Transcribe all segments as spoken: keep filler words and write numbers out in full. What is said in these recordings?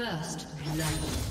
First love.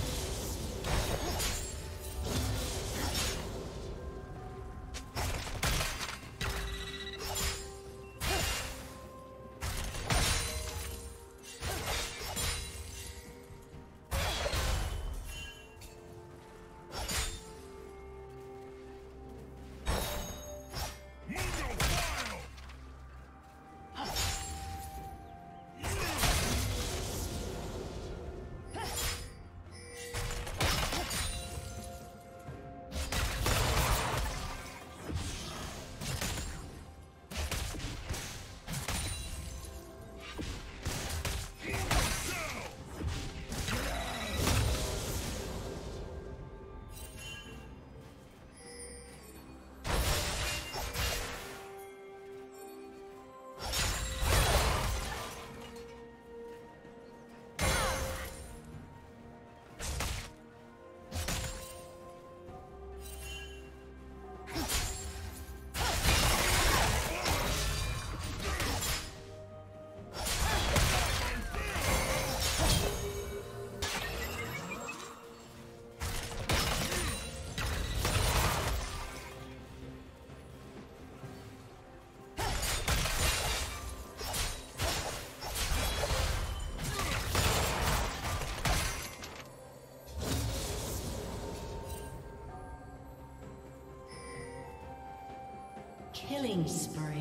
Killing spree.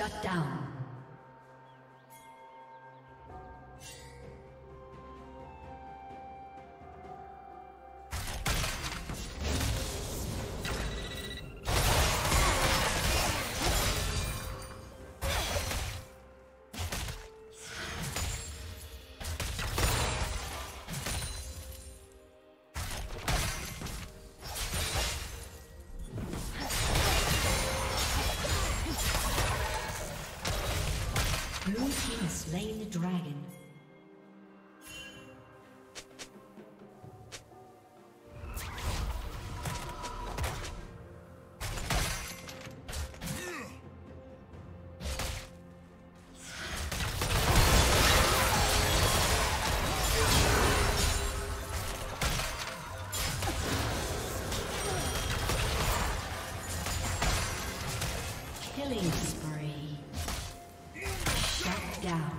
Shut down. Slain the dragon. Killing spree. Shut down.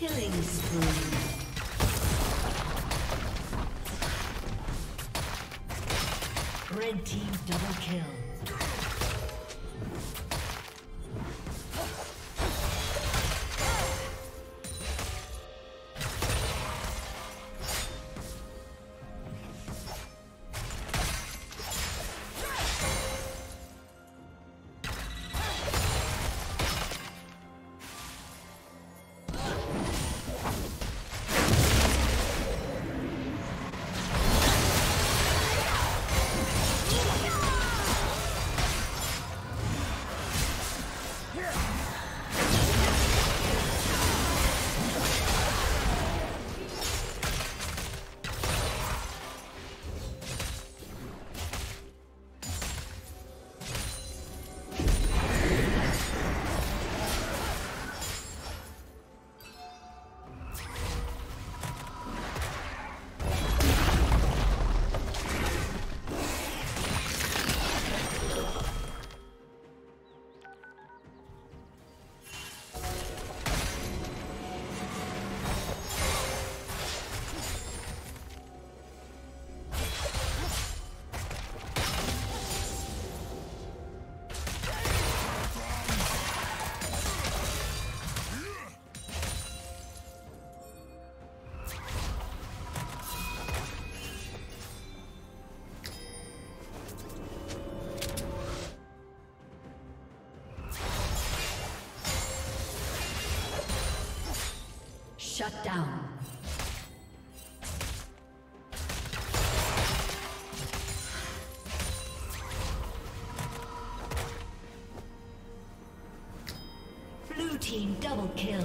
Killing spree. Red team double kill. Shut down. Blue team double kill.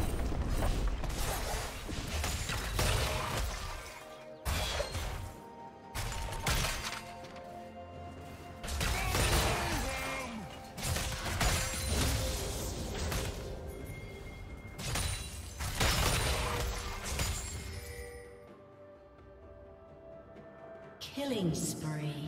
Killing spree.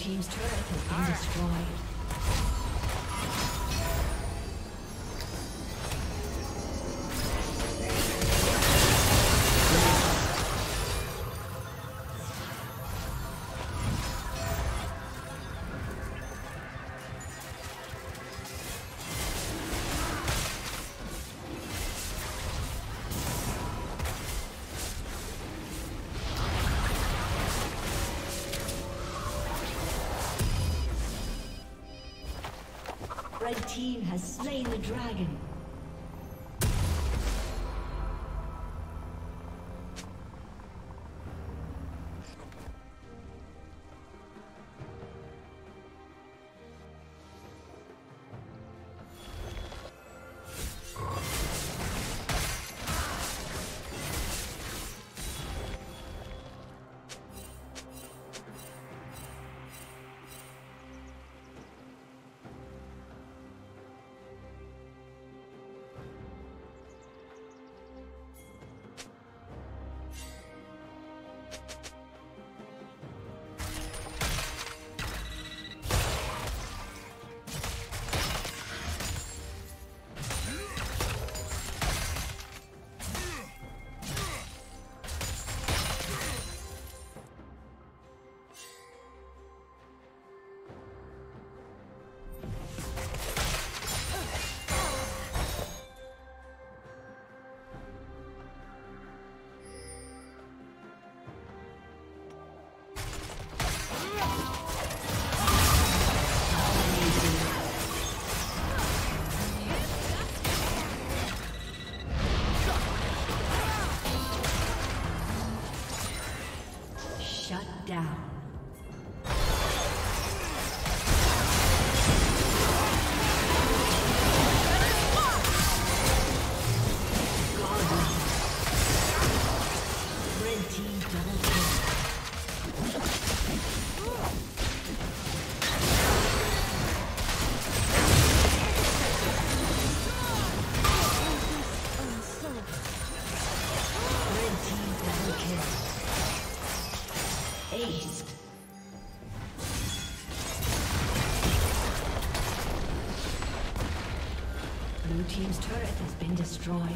team's turret has been destroyed. Red team has slain the dragon. Blue team's turret has been destroyed.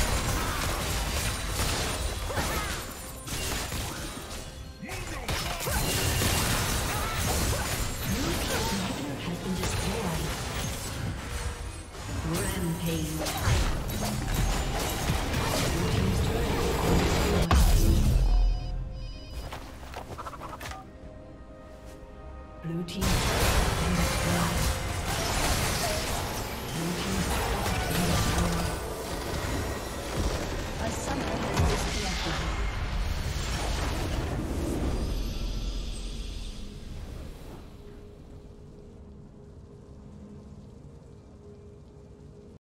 Blue team.